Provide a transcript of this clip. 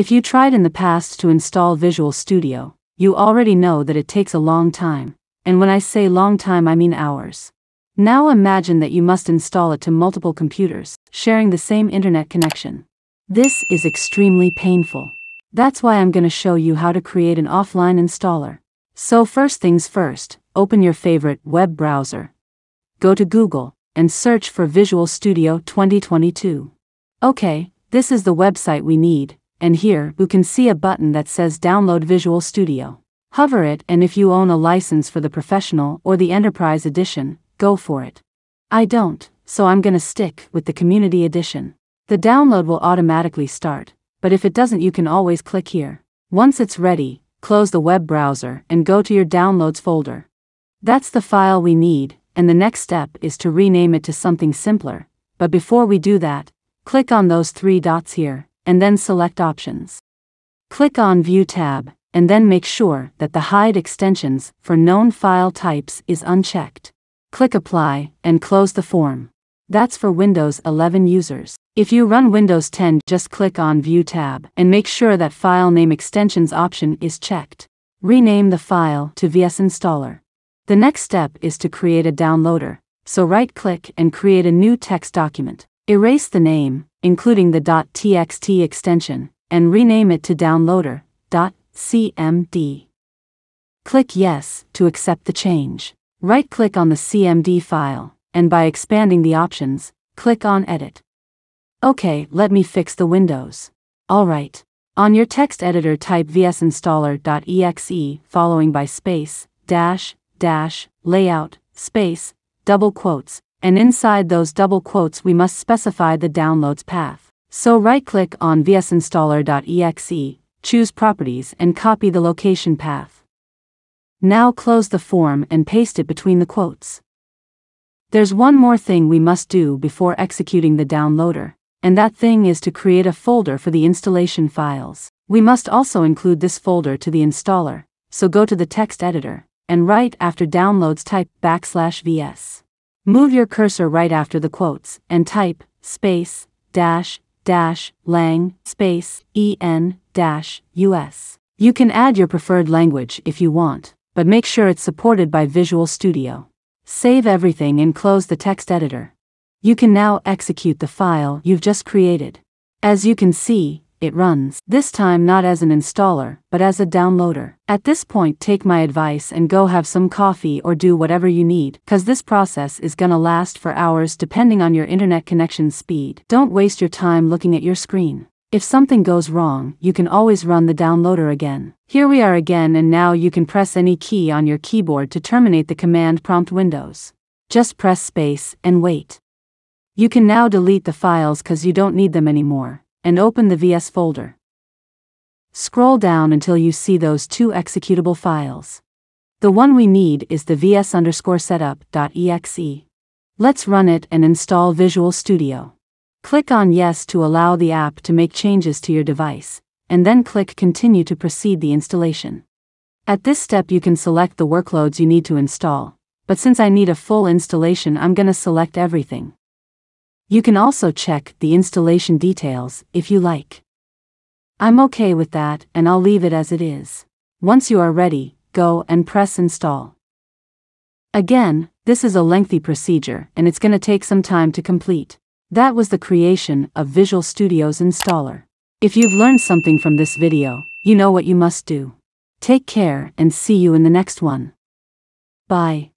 If you tried in the past to install Visual Studio, you already know that it takes a long time, and when I say long time I mean hours. Now imagine that you must install it to multiple computers, sharing the same internet connection. This is extremely painful. That's why I'm going to show you how to create an offline installer. So first things first, open your favorite web browser. Go to Google, and search for Visual Studio 2022. Okay, this is the website we need. And here, you can see a button that says Download Visual Studio. Hover it, and if you own a license for the Professional or the Enterprise Edition, go for it. I don't, so I'm gonna stick with the Community Edition. The download will automatically start, but if it doesn't you can always click here. Once it's ready, close the web browser and go to your Downloads folder. That's the file we need, and the next step is to rename it to something simpler. But before we do that, click on those three dots here, and then select Options. Click on View tab, and then make sure that the Hide extensions for known file types is unchecked. Click Apply, and close the form. That's for Windows 11 users. If you run Windows 10, just click on View tab, and make sure that File Name Extensions option is checked. Rename the file to VS Installer. The next step is to create a downloader, so right-click and create a new text document. Erase the name, including the .txt extension, and rename it to downloader.cmd. Click Yes to accept the change. Right-click on the CMD file, and by expanding the options, click on Edit. Okay, let me fix the windows. Alright. On your text editor type vsinstaller.exe following by space, dash, dash, layout, space, double quotes, and inside those double quotes we must specify the downloads path. So right-click on vsinstaller.exe, choose Properties and copy the location path. Now close the form and paste it between the quotes. There's one more thing we must do before executing the downloader, and that thing is to create a folder for the installation files. We must also include this folder to the installer, so go to the text editor, and right after downloads type \vs. Move your cursor right after the quotes, and type, space, dash, dash, lang, space, en, dash, us. You can add your preferred language if you want, but make sure it's supported by Visual Studio. Save everything and close the text editor. You can now execute the file you've just created. As you can see, it runs, this time not as an installer, but as a downloader. At this point take my advice and go have some coffee or do whatever you need, cause this process is gonna last for hours depending on your internet connection speed. Don't waste your time looking at your screen. If something goes wrong, you can always run the downloader again. Here we are again, and now you can press any key on your keyboard to terminate the command prompt windows. Just press space and wait. You can now delete the files cause you don't need them anymore, and open the VS folder. Scroll down until you see those two executable files. The one we need is the vs_setup.exe. Let's run it and install Visual Studio. Click on Yes to allow the app to make changes to your device, and then click Continue to proceed the installation. At this step you can select the workloads you need to install, but since I need a full installation I'm gonna select everything. You can also check the installation details if you like. I'm okay with that and I'll leave it as it is. Once you are ready, go and press Install. Again, this is a lengthy procedure and it's gonna take some time to complete. That was the creation of Visual Studio's installer. If you've learned something from this video, you know what you must do. Take care and see you in the next one. Bye.